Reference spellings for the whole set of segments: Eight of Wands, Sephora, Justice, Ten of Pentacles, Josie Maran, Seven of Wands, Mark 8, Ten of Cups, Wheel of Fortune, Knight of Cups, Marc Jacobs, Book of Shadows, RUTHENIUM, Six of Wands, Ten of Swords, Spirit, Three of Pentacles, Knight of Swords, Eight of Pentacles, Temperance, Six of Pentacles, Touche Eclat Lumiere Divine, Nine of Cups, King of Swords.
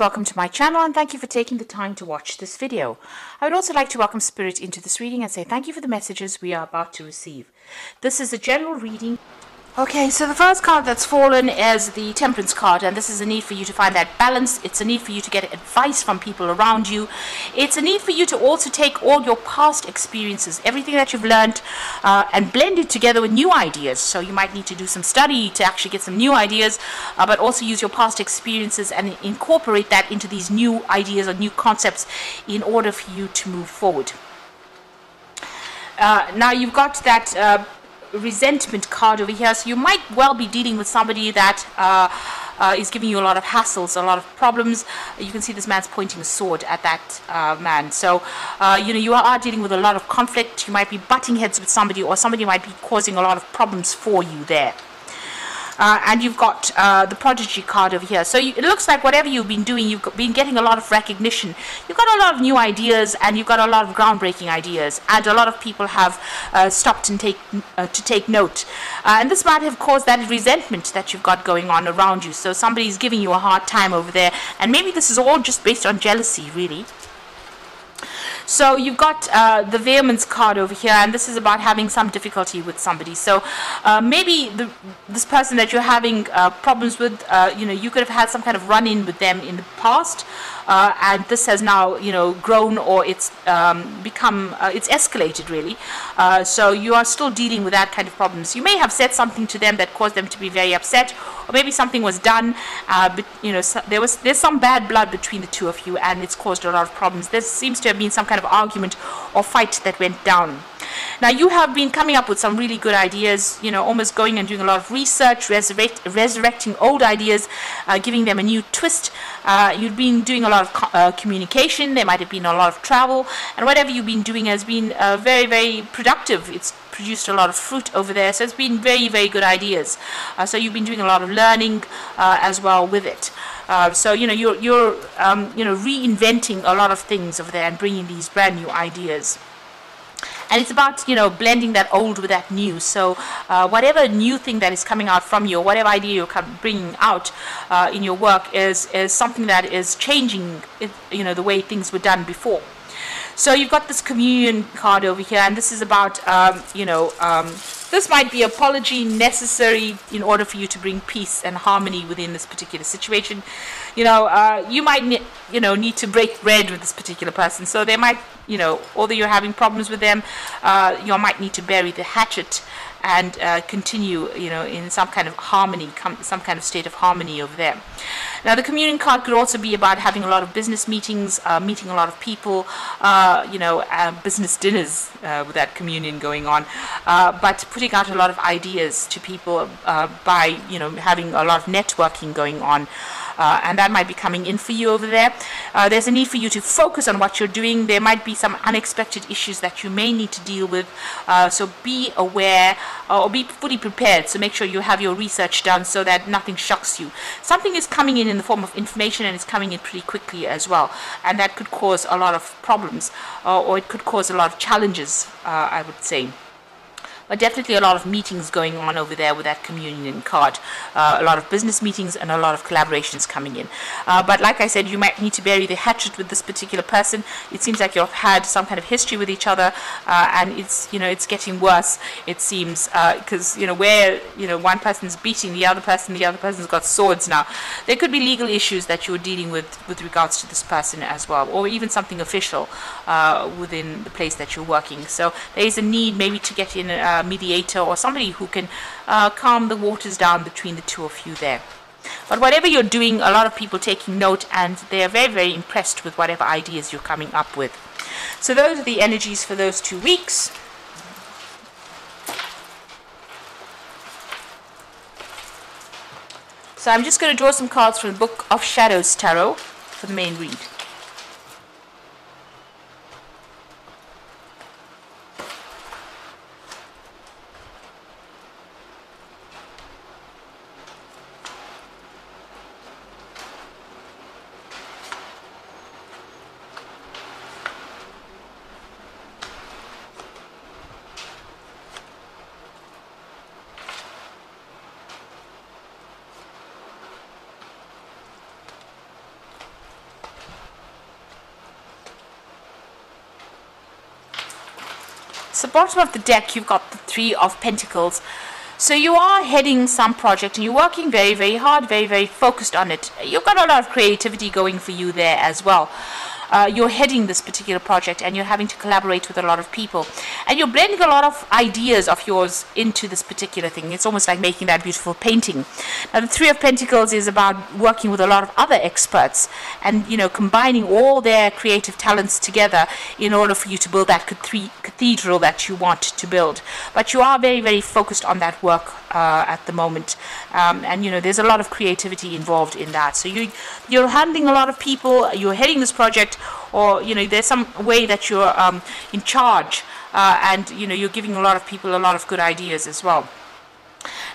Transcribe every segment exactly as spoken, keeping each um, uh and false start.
Welcome to my channel and thank you for taking the time to watch this video. I would also like to welcome Spirit into this reading and say thank you for the messages we are about to receive. This is a general reading. Okay, so the first card that's fallen is the Temperance card, and this is a need for you to find that balance. It's a need for you to get advice from people around you. It's a need for you to also take all your past experiences, everything that you've learned, uh, and blend it together with new ideas. So you might need to do some study to actually get some new ideas, uh, but also use your past experiences and incorporate that into these new ideas or new concepts in order for you to move forward. Uh, now you've got that... Uh, resentment card over here, so you might well be dealing with somebody that uh, uh, is giving you a lot of hassles, a lot of problems. You can see this man's pointing a sword at that uh, man, so uh, you know, you are dealing with a lot of conflict. You might be butting heads with somebody, or somebody might be causing a lot of problems for you there. Uh, and you've got uh, the prodigy card over here. So you, it looks like whatever you've been doing, you've been getting a lot of recognition. You've got a lot of new ideas, and you've got a lot of groundbreaking ideas. And a lot of people have uh, stopped and take, uh, to take note. Uh, and this might have caused that resentment that you've got going on around you. So somebody's giving you a hard time over there. And maybe this is all just based on jealousy, really. So you've got uh, the vehemence card over here, and this is about having some difficulty with somebody. So uh, maybe the, this person that you're having uh, problems with, uh, you know, you could have had some kind of run-in with them in the past, uh, and this has now, you know, grown, or it's um, become, uh, it's escalated really. Uh, so you are still dealing with that kind of problems. You may have said something to them that caused them to be very upset, or maybe something was done, uh, but you know, so there was there's some bad blood between the two of you, and it's caused a lot of problems. There seems to have been some kind of argument or fight that went down. Now you have been coming up with some really good ideas, you know, almost going and doing a lot of research, resurrect, resurrecting old ideas, uh, giving them a new twist. Uh, you've been doing a lot of co uh, communication. There might have been a lot of travel, and whatever you've been doing has been uh, very, very productive. It's produced a lot of fruit over there, so it's been very, very good ideas. Uh, so you've been doing a lot of learning uh, as well with it. Uh, so you know, you're, you're um, you know, reinventing a lot of things over there and bringing these brand new ideas. And it's about, you know, blending that old with that new. So uh, whatever new thing that is coming out from you, or whatever idea you're bringing out uh, in your work is, is something that is changing, you know, the way things were done before. So you've got this communion card over here, and this is about, um, you know, um, this might be apology necessary in order for you to bring peace and harmony within this particular situation. You know, uh, you might, ne you know, need to break bread with this particular person. So they might, you know, although you're having problems with them, uh, you might need to bury the hatchet and uh, continue, you know, in some kind of harmony, com some kind of state of harmony over there. Now, the communion card could also be about having a lot of business meetings, uh, meeting a lot of people, uh, you know, uh, business dinners uh, with that communion going on, uh, but putting out a lot of ideas to people uh, by, you know, having a lot of networking going on. Uh, and that might be coming in for you over there. Uh, there's a need for you to focus on what you're doing. There might be some unexpected issues that you may need to deal with. Uh, so be aware, uh, or be fully prepared. So make sure you have your research done so that nothing shocks you. Something is coming in in the form of information, and it's coming in pretty quickly as well. And that could cause a lot of problems, uh, or it could cause a lot of challenges, uh, I would say. But definitely a lot of meetings going on over there with that communion card. Uh, a lot of business meetings and a lot of collaborations coming in. Uh, but like I said, you might need to bury the hatchet with this particular person. It seems like you've had some kind of history with each other, uh, and it's, you know, it's getting worse, it seems, because uh, you know, where, you know, one person's beating the other person, the other person's got swords now. There could be legal issues that you're dealing with with regards to this person as well, or even something official uh, within the place that you're working. So there is a need maybe to get in a Uh, mediator or somebody who can uh, calm the waters down between the two of you there. But whatever you're doing, a lot of people taking note, and they're very, very impressed with whatever ideas you're coming up with. So those are the energies for those two weeks. So I'm just going to draw some cards from the Book of Shadows Tarot for the main read. So bottom of the deck, you've got the Three of Pentacles. So you are heading some project and you're working very, very hard, very, very focused on it. You've got a lot of creativity going for you there as well. Uh, you're heading this particular project and you're having to collaborate with a lot of people, and you're blending a lot of ideas of yours into this particular thing. It's almost like making that beautiful painting. Now the Three of Pentacles is about working with a lot of other experts and, you know, combining all their creative talents together in order for you to build that cathedral that you want to build. But you are very, very focused on that work uh, at the moment, um, and you know there's a lot of creativity involved in that. So you you're handling a lot of people, you're heading this project, or you know there's some way that you're um, in charge, uh, and you know you're giving a lot of people a lot of good ideas as well.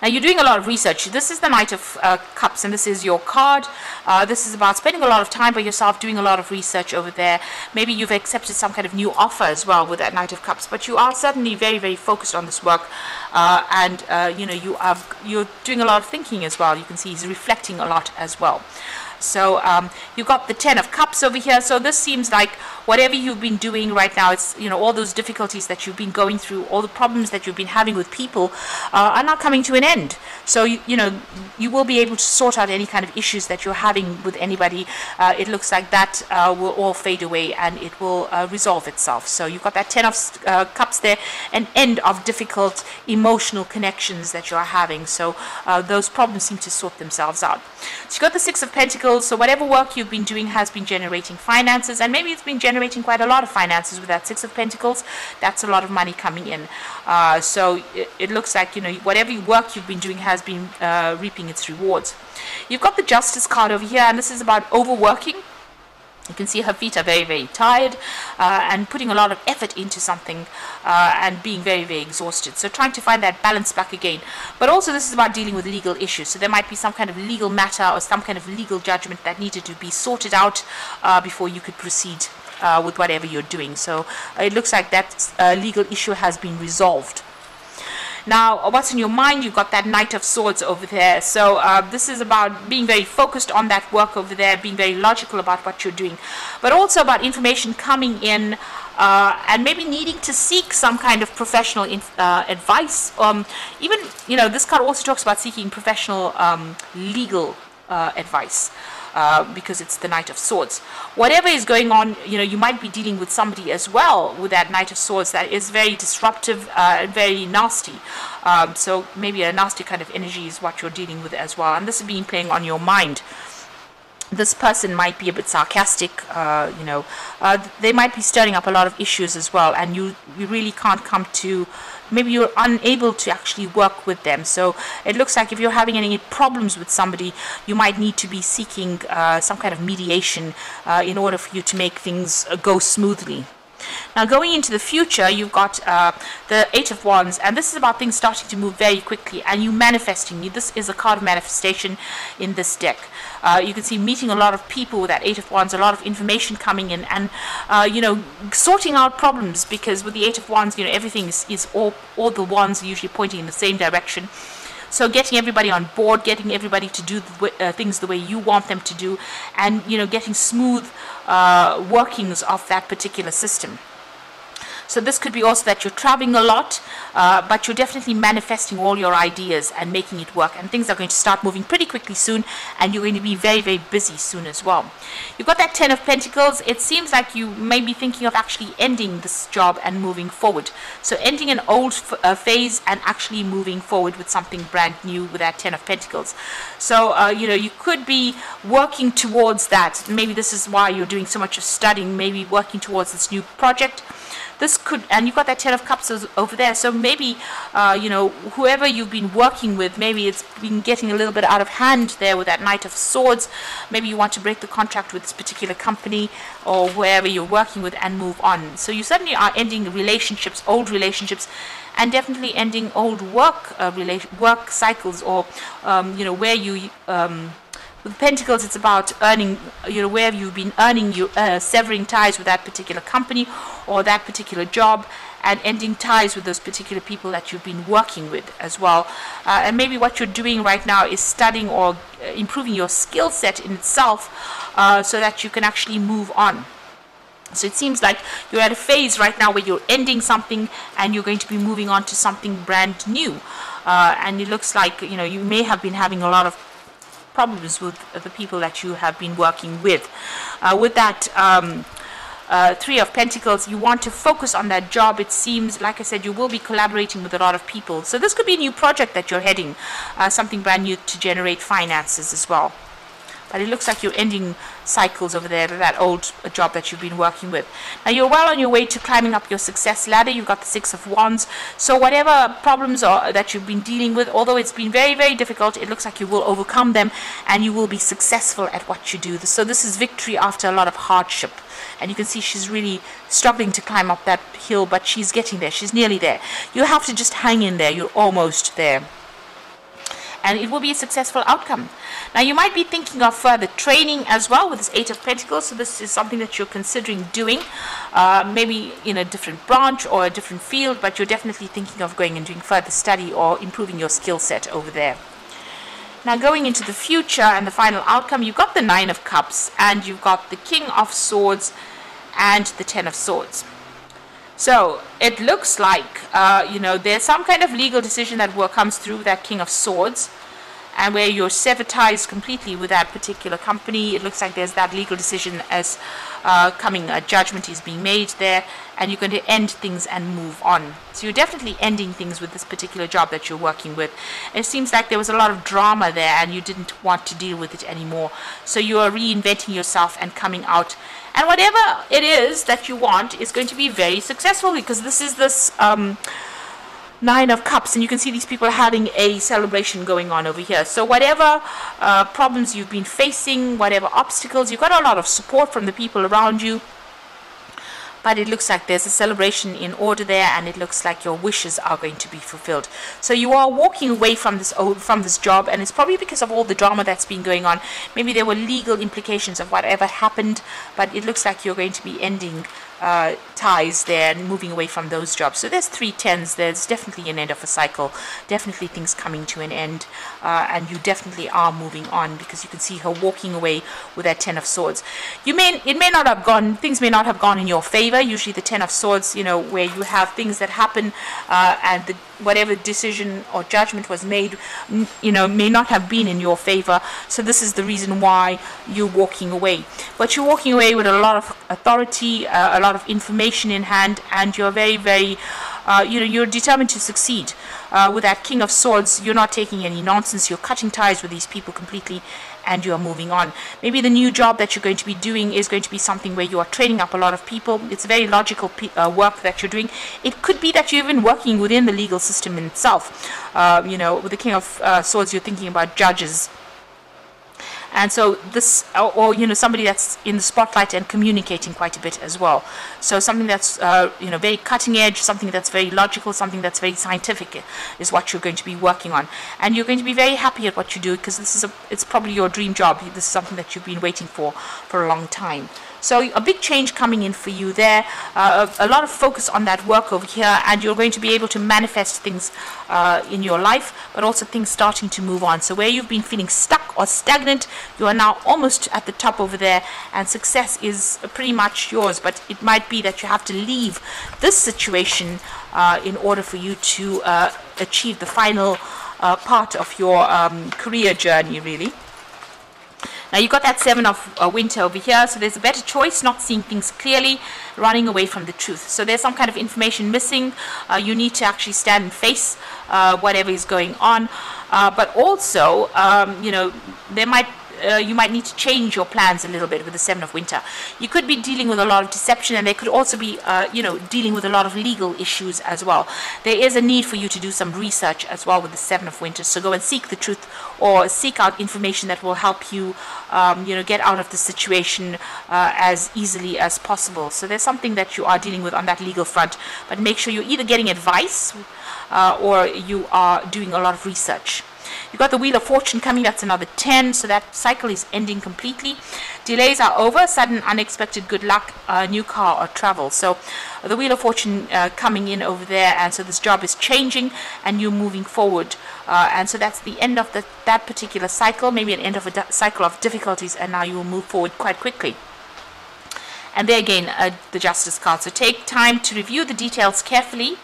Now you're doing a lot of research. This is the Knight of uh, Cups, and this is your card. Uh, this is about spending a lot of time by yourself, doing a lot of research over there. Maybe you've accepted some kind of new offer as well with that Knight of Cups, but you are certainly very, very focused on this work, uh, and uh, you know you are you're doing a lot of thinking as well. You can see he's reflecting a lot as well. So um, you've got the Ten of Cups over here. So this seems like whatever you've been doing right now, it's, you know, all those difficulties that you've been going through, all the problems that you've been having with people uh, are now coming to an end. So, you, you know, you will be able to sort out any kind of issues that you're having with anybody. Uh, it looks like that uh, will all fade away and it will uh, resolve itself. So you've got that Ten of uh, Cups there, an end of difficult emotional connections that you're having. So uh, those problems seem to sort themselves out. So you've got the Six of Pentacles. So whatever work you've been doing has been generating finances, and maybe it's been generating quite a lot of finances with that Six of Pentacles. That's a lot of money coming in. Uh, so it, it looks like, you know, whatever work you've been doing has been uh, reaping its rewards. You've got the Justice card over here, and this is about overworking. You can see her feet are very, very tired uh, and putting a lot of effort into something uh, and being very, very exhausted. So trying to find that balance back again. But also this is about dealing with legal issues. So there might be some kind of legal matter or some kind of legal judgment that needed to be sorted out uh, before you could proceed uh, with whatever you're doing. So it looks like that uh, legal issue has been resolved. Now, what's in your mind? You've got that Knight of Swords over there. So uh, this is about being very focused on that work over there, being very logical about what you're doing, but also about information coming in uh, and maybe needing to seek some kind of professional inf uh, advice. Um, even, you know, this card also talks about seeking professional um, legal uh, advice. Uh, because it's the Knight of Swords. Whatever is going on, you know, you might be dealing with somebody as well with that Knight of Swords that is very disruptive uh, and very nasty. Um, so maybe a nasty kind of energy is what you're dealing with as well. And this has been playing on your mind. This person might be a bit sarcastic, uh, you know. Uh, they might be stirring up a lot of issues as well, and you, you really can't come to... Maybe you're unable to actually work with them. So it looks like if you're having any problems with somebody, you might need to be seeking uh, some kind of mediation uh, in order for you to make things uh, go smoothly. Now going into the future, you've got uh, the Eight of Wands, and this is about things starting to move very quickly and you manifesting. This is a card of manifestation in this deck. Uh, you can see meeting a lot of people with that Eight of Wands, a lot of information coming in, and uh, you know, sorting out problems, because with the Eight of Wands, you know, everything is, is all, all the wands are usually pointing in the same direction. So getting everybody on board, getting everybody to do the, uh, things the way you want them to do, and you know, getting smooth uh, workings of that particular system. So this could be also that you're traveling a lot, uh, but you're definitely manifesting all your ideas and making it work. And things are going to start moving pretty quickly soon, and you're going to be very, very busy soon as well. You've got that Ten of Pentacles. It seems like you may be thinking of actually ending this job and moving forward. So ending an old f uh, phase and actually moving forward with something brand new with that Ten of Pentacles. So, uh, you know, you could be working towards that. Maybe this is why you're doing so much of studying, maybe working towards this new project. This could, and you've got that Ten of Cups over there, so maybe, uh, you know, whoever you've been working with, maybe it's been getting a little bit out of hand there with that Knight of Swords. Maybe you want to break the contract with this particular company or wherever you're working with and move on. So you certainly are ending relationships, old relationships, and definitely ending old work uh, relation, work cycles, or, um, you know, where you... Um, With Pentacles, it's about earning, you know, where you've been earning, you uh, severing ties with that particular company or that particular job, and ending ties with those particular people that you've been working with as well. Uh, and maybe what you're doing right now is studying or improving your skill set in itself uh, so that you can actually move on. So it seems like you're at a phase right now where you're ending something and you're going to be moving on to something brand new. Uh, and it looks like, you know, you may have been having a lot of problems with the people that you have been working with. Uh, with that um, uh, Three of Pentacles, you want to focus on that job. It seems, like I said, you will be collaborating with a lot of people. So this could be a new project that you're heading, uh, something brand new to generate finances as well. But it looks like you're ending cycles over there, that old job that you've been working with. Now, you're well on your way to climbing up your success ladder. You've got the Six of Wands. So whatever problems are, that you've been dealing with, although it's been very, very difficult, it looks like you will overcome them and you will be successful at what you do. So this is victory after a lot of hardship. And you can see she's really struggling to climb up that hill, but she's getting there. She's nearly there. You have to just hang in there. You're almost there. And it will be a successful outcome. Now, you might be thinking of further training as well with this Eight of Pentacles. So this is something that you're considering doing, uh, maybe in a different branch or a different field, but you're definitely thinking of going and doing further study or improving your skill set over there. Now, going into the future and the final outcome, you've got the Nine of Cups and you've got the King of Swords and the Ten of Swords. So it looks like, uh, you know, there's some kind of legal decision that comes through that King of Swords, and where you're sever ties completely with that particular company. It looks like there's that legal decision as uh, coming, a judgment is being made there, and you're going to end things and move on. So you're definitely ending things with this particular job that you're working with. It seems like there was a lot of drama there and you didn't want to deal with it anymore. So you are reinventing yourself and coming out. And whatever it is that you want is going to be very successful, because this is this um, Nine of Cups, and you can see these people having a celebration going on over here. So whatever uh, problems you've been facing, whatever obstacles, you've got a lot of support from the people around you. But it looks like there's a celebration in order there, and it looks like your wishes are going to be fulfilled. So you are walking away from this old, from this job, and it's probably because of all the drama that's been going on. Maybe there were legal implications of whatever happened, but it looks like you're going to be ending uh, ties there and moving away from those jobs. So there's three tens. There's definitely an end of a cycle. Definitely things coming to an end, uh, and you definitely are moving on, because you can see her walking away with that Ten of Swords. You may it may not have gone. Things may not have gone in your favor. Usually the Ten of Swords, you know, where you have things that happen uh, and the, whatever decision or judgment was made, you know, may not have been in your favor. So this is the reason why you're walking away. But you're walking away with a lot of authority, uh, a lot of information in hand, and you're very, very, uh, you know, you're determined to succeed. Uh, with that King of Swords, you're not taking any nonsense. You're cutting ties with these people completely, and you are moving on. Maybe the new job that you're going to be doing is going to be something where you are training up a lot of people. It's very logical pe uh, work that you're doing. It could be that you're even working within the legal system itself. Uh, you know, with the King of uh, Swords, you're thinking about judges. And so this, or, or, you know, somebody that's in the spotlight and communicating quite a bit as well. So something that's, uh, you know, very cutting edge, something that's very logical, something that's very scientific is what you're going to be working on. And you're going to be very happy at what you do, because this is a, it's probably your dream job. This is something that you've been waiting for for a long time. So a big change coming in for you there, uh, a, a lot of focus on that work over here, and you're going to be able to manifest things uh, in your life, but also things starting to move on. So where you've been feeling stuck or stagnant, you are now almost at the top over there, and success is pretty much yours. But it might be that you have to leave this situation uh, in order for you to uh, achieve the final uh, part of your um, career journey, really. Now, you've got that Seven of uh, Winter over here, so there's a better choice, not seeing things clearly, running away from the truth. So there's some kind of information missing. Uh, you need to actually stand and face uh, whatever is going on. Uh, but also, um, you know, there might Uh, you might need to change your plans a little bit with the Seven of Winter. You could be dealing with a lot of deception, and they could also be, uh, you know, dealing with a lot of legal issues as well. There is a need for you to do some research as well with the Seven of Winter. So go and seek the truth, or seek out information that will help you, um, you know, get out of the situation uh, as easily as possible. So there's something that you are dealing with on that legal front, but make sure you're either getting advice uh, or you are doing a lot of research. You've got the Wheel of Fortune coming, that's another ten, so that cycle is ending completely. Delays are over, sudden unexpected good luck, uh, new car or travel. So the Wheel of Fortune uh, coming in over there, and so this job is changing and you're moving forward. Uh, and so that's the end of the, that particular cycle, maybe an end of a cycle of difficulties, and now you will move forward quite quickly. and there again uh, the Justice card. So take time to review the details carefully.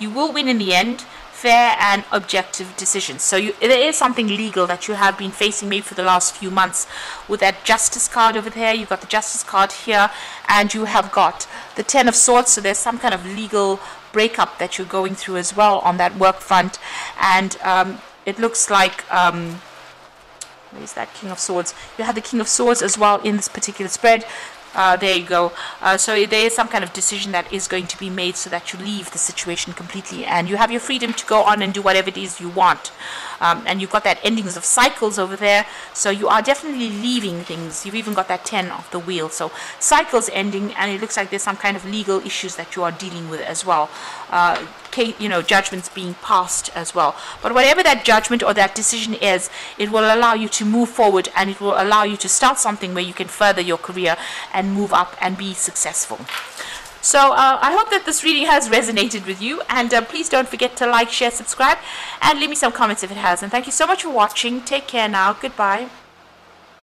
You will win in the end. Fair and objective decisions. So you, there is something legal that you have been facing maybe for the last few months. With that Justice card over there, you've got the Justice card here, and you have got the Ten of Swords. So there's some kind of legal breakup that you're going through as well on that work front. And um, it looks like... Um, where's that King of Swords? You have the King of Swords as well in this particular spread. Uh, there you go. Uh, so there is some kind of decision that is going to be made so that you leave the situation completely and you have your freedom to go on and do whatever it is you want. Um, and you've got that endings of cycles over there. So you are definitely leaving things. You've even got that ten of the wheel. So cycles ending, and it looks like there's some kind of legal issues that you are dealing with as well. Uh, you know, judgments being passed as well. But whatever that judgment or that decision is, it will allow you to move forward, and it will allow you to start something where you can further your career and move up and be successful. So uh, I hope that this reading has resonated with you, and uh, please don't forget to like, share, subscribe, and leave me some comments if it has. And thank you so much for watching. Take care now. Goodbye.